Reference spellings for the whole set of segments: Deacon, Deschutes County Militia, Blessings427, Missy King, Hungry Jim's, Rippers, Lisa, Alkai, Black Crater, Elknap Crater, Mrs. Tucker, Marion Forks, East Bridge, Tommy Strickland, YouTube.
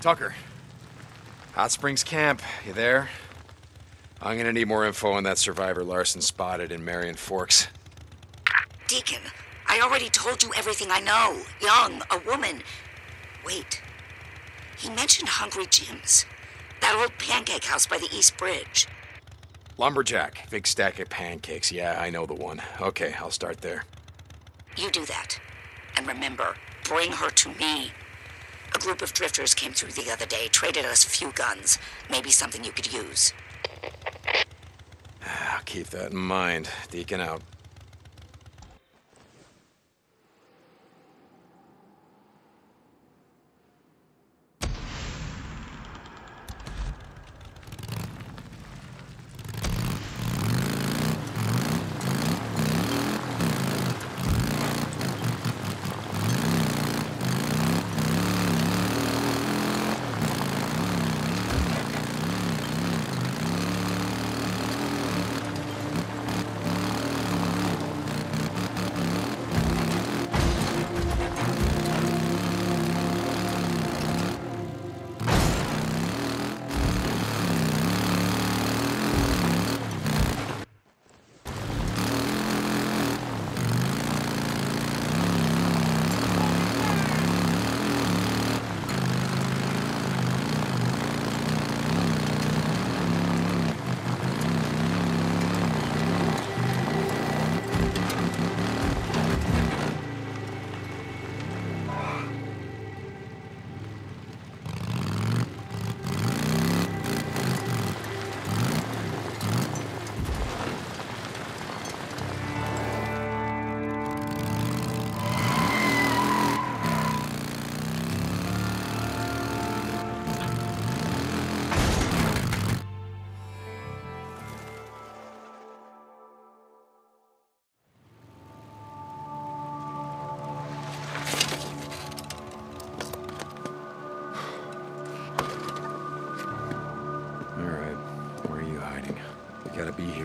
Tucker, Hot Springs Camp, you there? I'm gonna need more info on that survivor Larson spotted in Marion Forks. Deacon, I already told you everything I know. Young, a woman. Wait. He mentioned Hungry Jim's. That old pancake house by the East Bridge. Lumberjack. Big stack of pancakes. Yeah, I know the one. Okay, I'll start there. You do that. And remember, bring her to me. A group of drifters came through the other day, traded us a few guns. Maybe something you could use. I'll keep that in mind. Deacon out.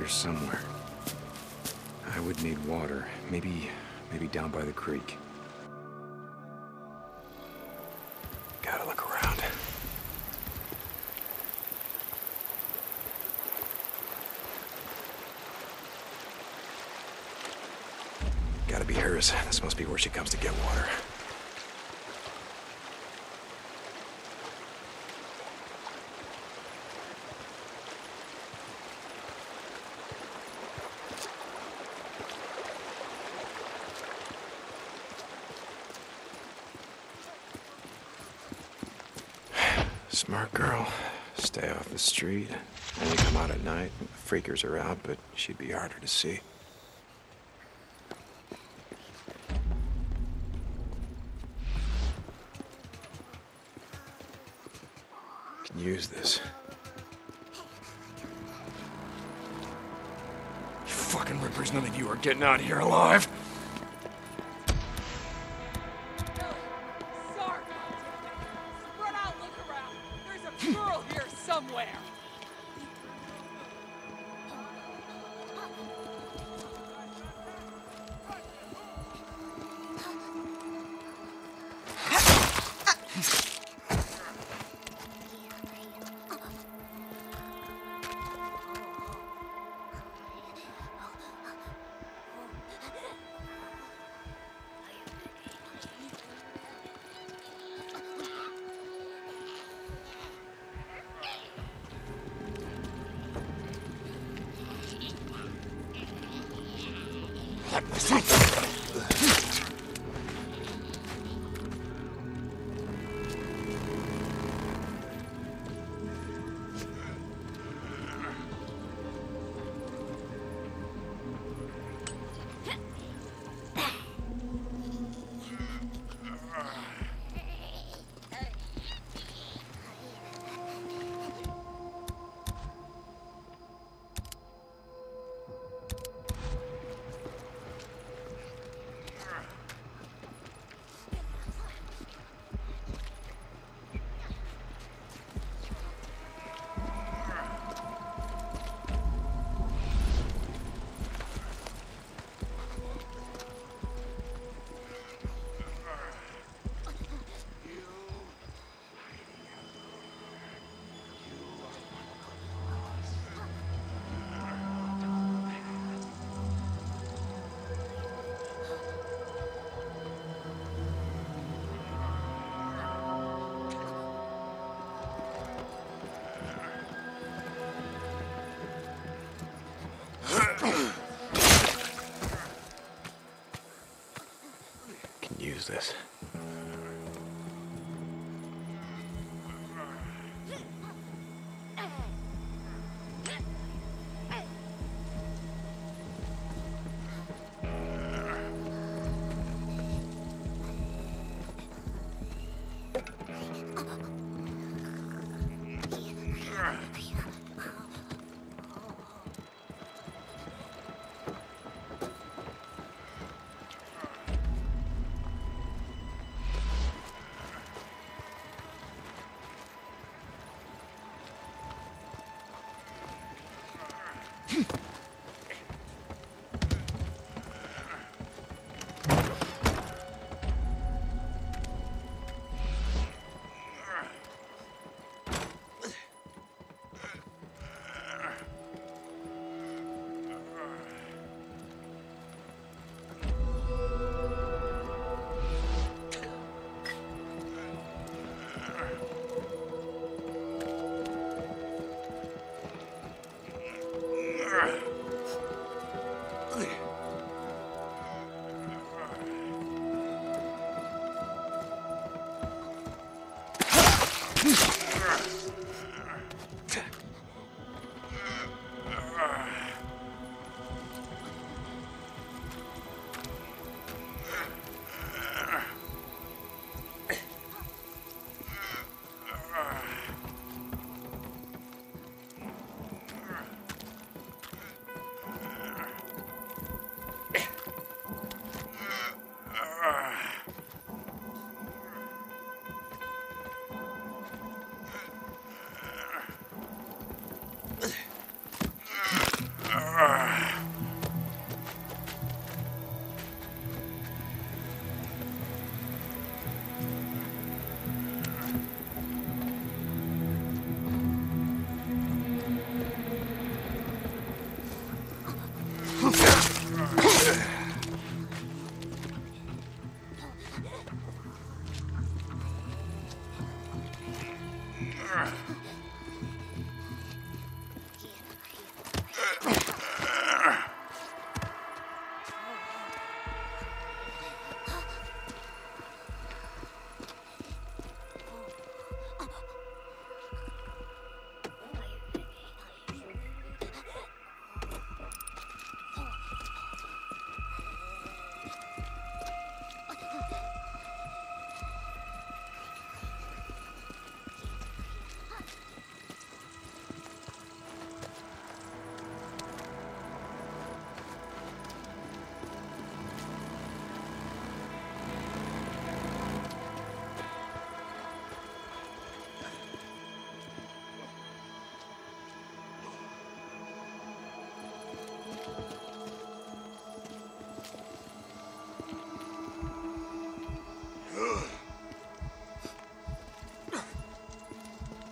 Somewhere. I would need water. Maybe down by the creek. Gotta look around. Gotta be hers. This must be where she comes to get water. Smart girl. Stay off the street. Only come out at night when the freakers are out, but she'd be harder to see. Can use this. You fucking rippers, none of you are getting out of here alive! use this.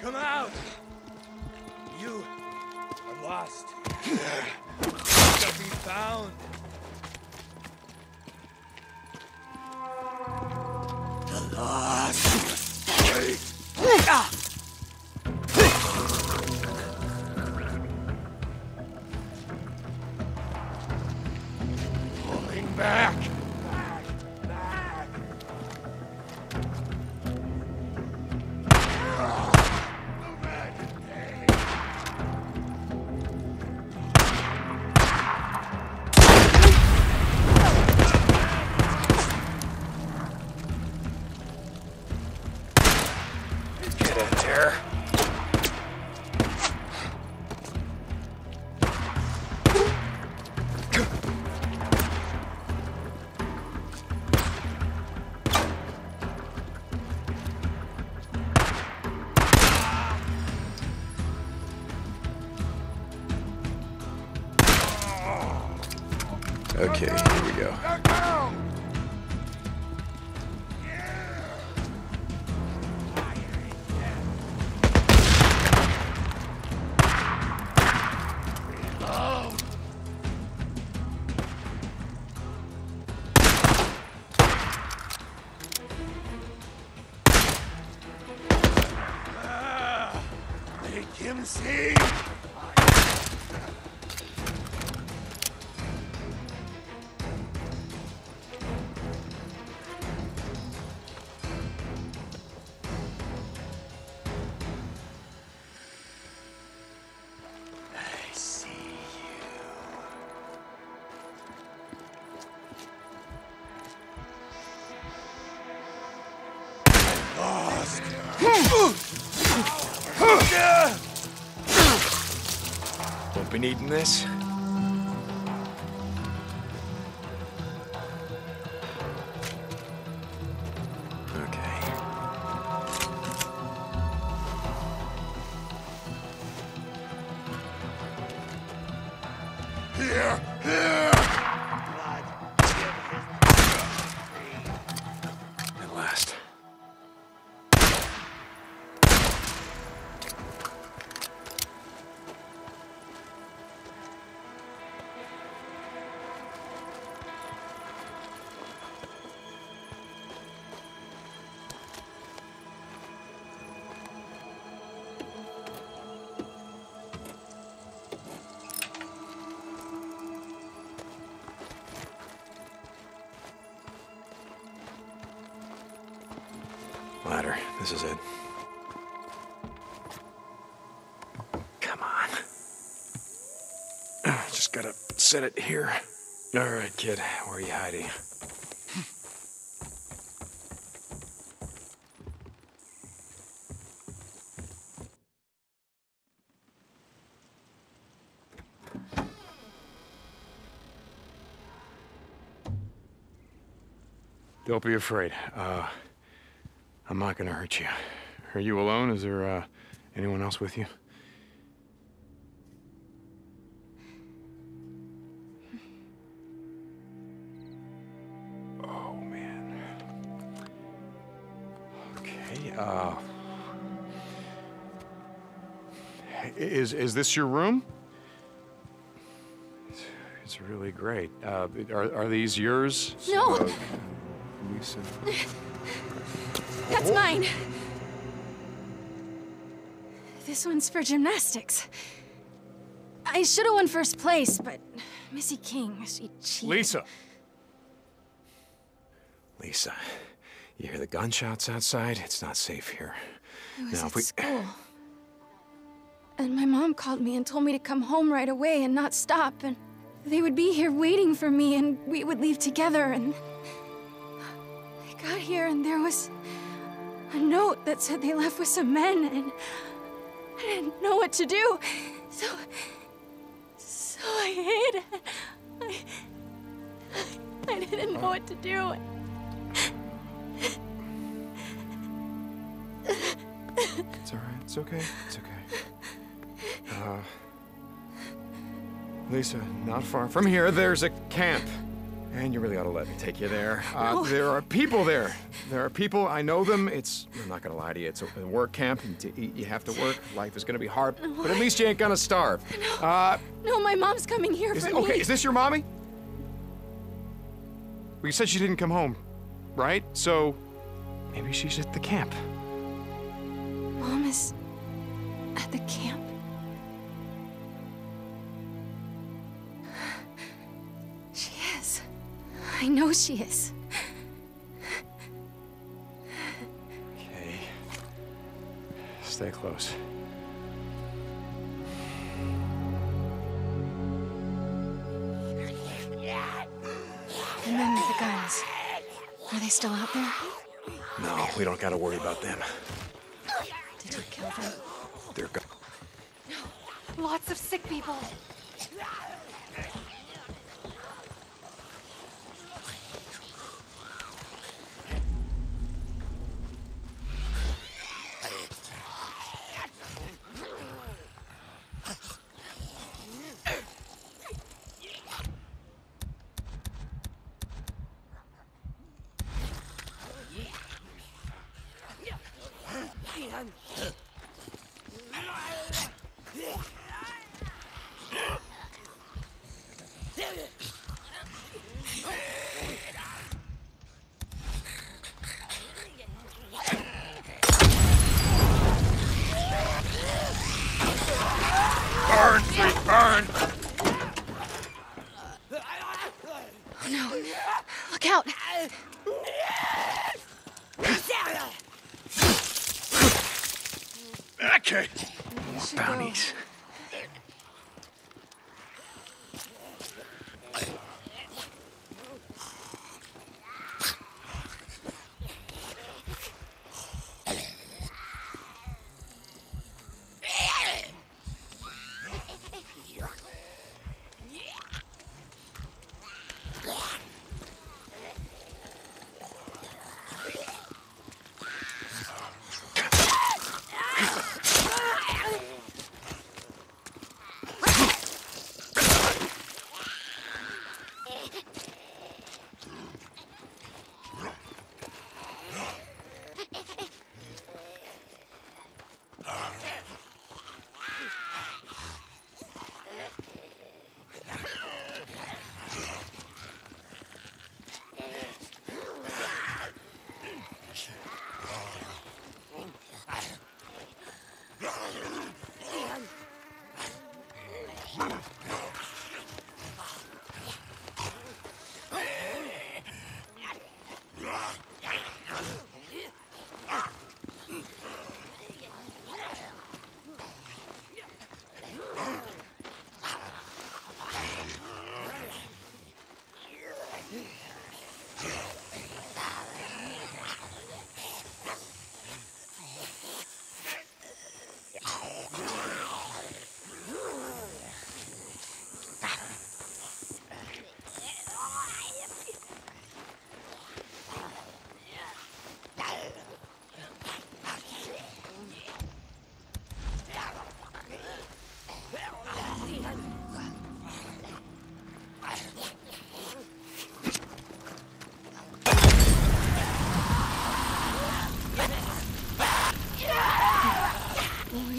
Come out! You are lost. You shall be found. The lost. Pulling back. Okay, here we go. Make him see! Won't be needing this. This is it. Come on. Just gotta set it here. All right, kid. Where are you hiding? Don't be afraid. I'm not gonna hurt you. Are you alone? Is there anyone else with you? Oh, man. Okay, Is this your room? It's really great. Are these yours? No! Lisa. That's mine. This one's for gymnastics. I should have won first place, but Missy King, she cheated. Lisa! Lisa, you hear the gunshots outside? It's not safe here. I was at school. And my mom called me and told me to come home right away and not stop. And they would be here waiting for me, and we would leave together. And I got here, and there was a note that said they left with some men, and I didn't know what to do, so I hid. I didn't know what to do. It's all right. It's okay. It's okay. Lisa, not far from here, there's a camp. And you really ought to let me take you there. No. There are people there. There are people, I know them. I'm not gonna lie to you, it's a work camp. You have to work, life is gonna be hard. No. But at least you ain't gonna starve. No, no, my mom's coming here for me. Okay, is this your mommy? Well, you said she didn't come home, right? So, maybe she's at the camp. Mom is at the camp? I know she is. Okay. Stay close. The men with the guns, are they still out there? No, we don't gotta worry about them. Did you kill them? They're gone. No, lots of sick people.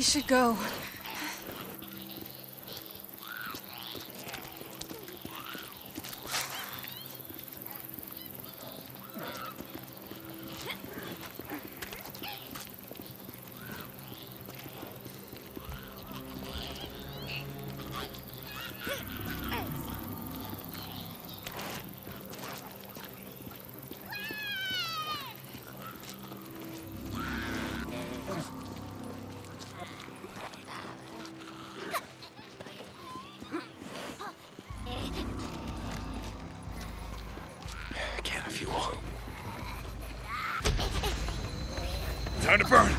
We should go. Time to burn.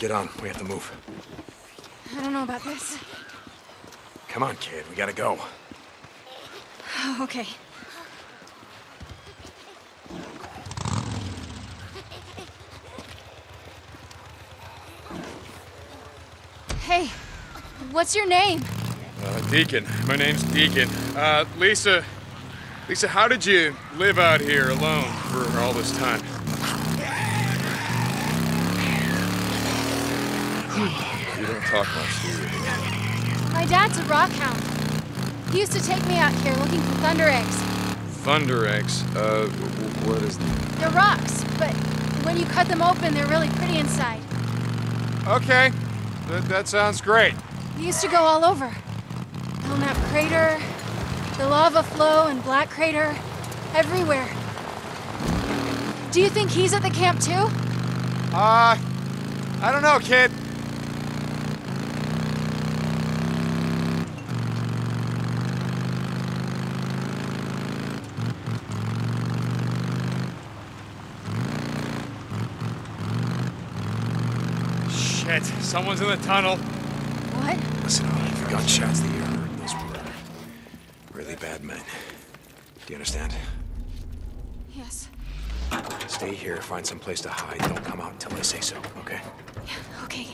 Get on. We have to move. I don't know about this. Come on, kid. We gotta go. Oh, okay. Hey, what's your name? Deacon. My name's Deacon. Lisa, how did you live out here alone for all this time? You don't talk much, do you? My dad's a rockhound. He used to take me out here looking for thunder eggs. Thunder eggs? What is that? They're rocks, but when you cut them open, they're really pretty inside. Okay, that sounds great. We used to go all over. Elknap Crater, the lava flow, and Black Crater, everywhere. Do you think he's at the camp too? I don't know, kid. Someone's in the tunnel. What? Listen, the gunshots that you heard, those were really bad men. Do you understand? Yes. Stay here, find some place to hide. Don't come out until I say so, okay? Yeah, okay.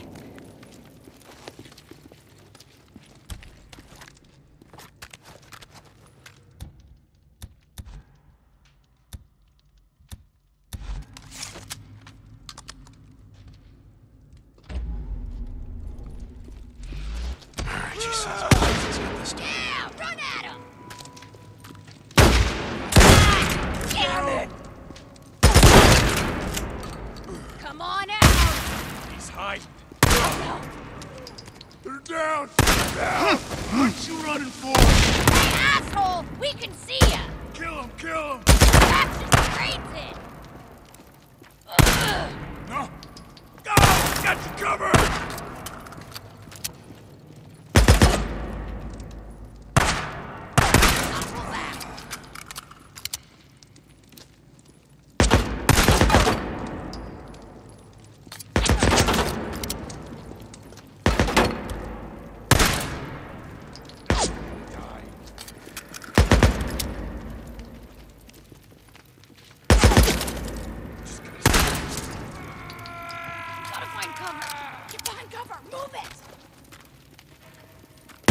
cover! Move it!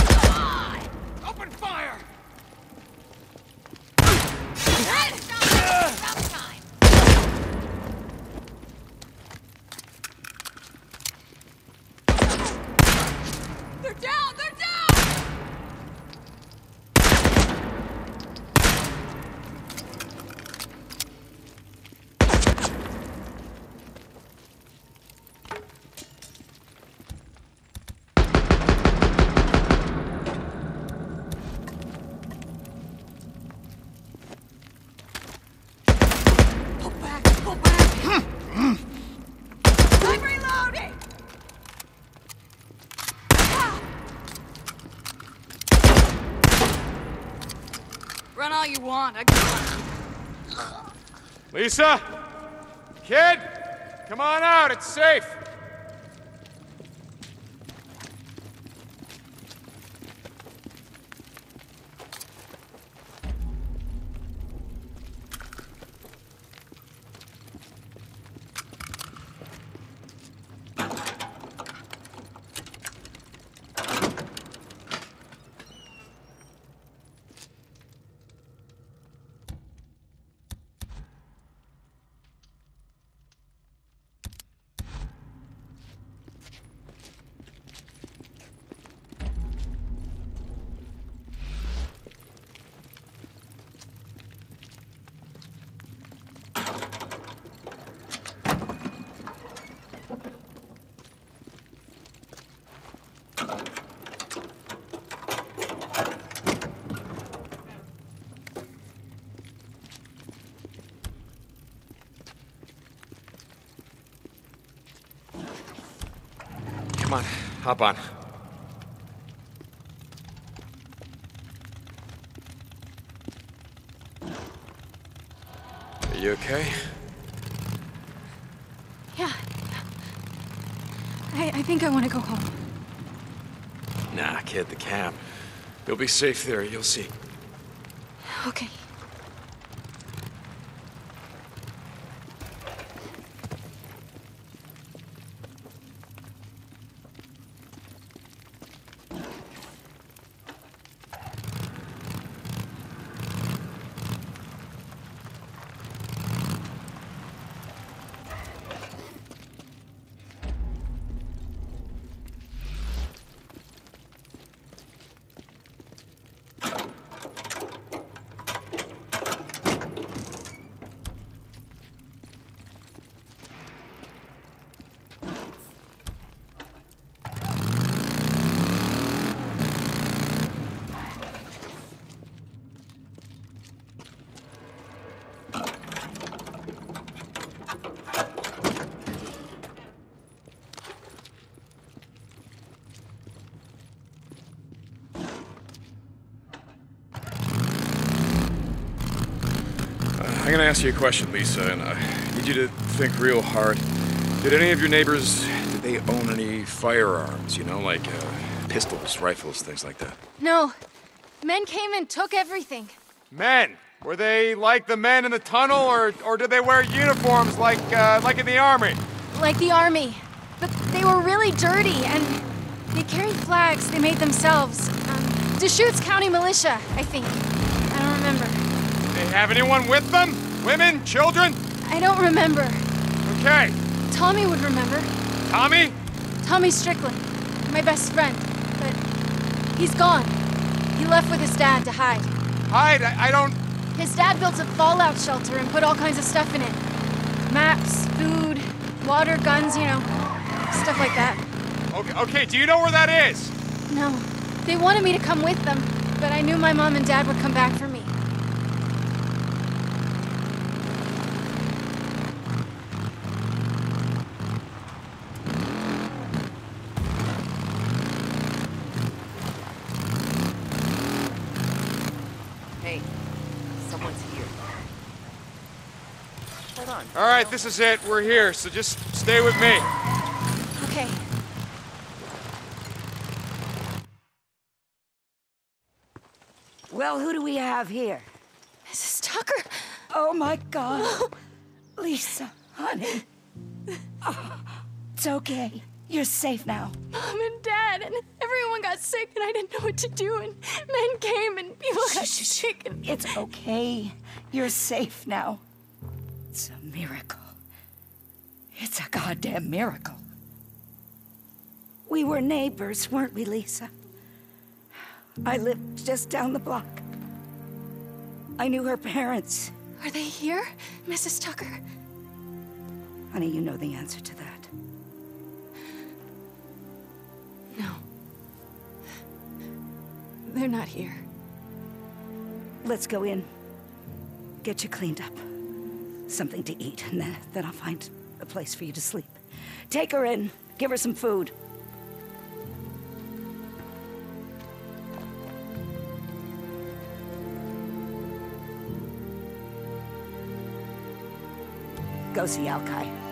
Come on! Open fire! Try to stop it sometime! They're down! They're down! Pull back! Pull back! I'm reloading! Run all you want. I got it. Lisa, kid, come on out. It's safe. Hop on. Are you okay? Yeah. I think I want to go home. Nah, kid, the camp. You'll be safe there, you'll see. Okay. I'm gonna ask you a question, Lisa, and I need you to think real hard. Did any of your neighbors, did they own any firearms, you know, like pistols, rifles, things like that? No. Men came and took everything. Men? Were they like the men in the tunnel, or did they wear uniforms like in the army? Like the army. But they were really dirty, and they carried flags they made themselves. Deschutes County Militia, I think. I don't remember. They have anyone with them? Women? Children? I don't remember. Okay. Tommy would remember. Tommy? Tommy Strickland. My best friend. But he's gone. He left with his dad to hide. Hide? I don't... His dad built a fallout shelter and put all kinds of stuff in it. Maps, food, water, guns, you know. Stuff like that. Okay, do you know where that is? No. They wanted me to come with them, but I knew my mom and dad would come back for me. All right, this is it. We're here, so just stay with me. Okay. Well, who do we have here? Mrs. Tucker. Oh, my God. Whoa. Lisa, honey. Oh, it's okay. You're safe now. Mom and Dad and everyone got sick and I didn't know what to do and men came and people got sick and... It's okay. You're safe now. It's a miracle. It's a goddamn miracle. We were neighbors, weren't we, Lisa? I lived just down the block. I knew her parents. Are they here, Mrs. Tucker? Honey, you know the answer to that. No. They're not here. Let's go in. Get you cleaned up. Something to eat, and then I'll find a place for you to sleep. Take her in. Give her some food. Go see Alkai.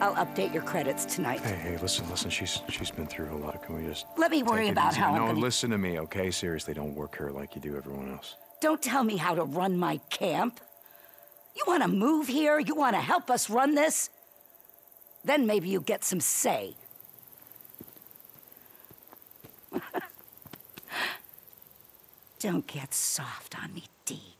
I'll update your credits tonight. Hey, listen. She's been through a lot. Can we just... Let me worry about how I'm gonna... listen to me, okay? Seriously, don't work her like you do everyone else. Don't tell me how to run my camp. You want to move here? You want to help us run this? Then maybe you get some say. Don't get soft on me, Dee.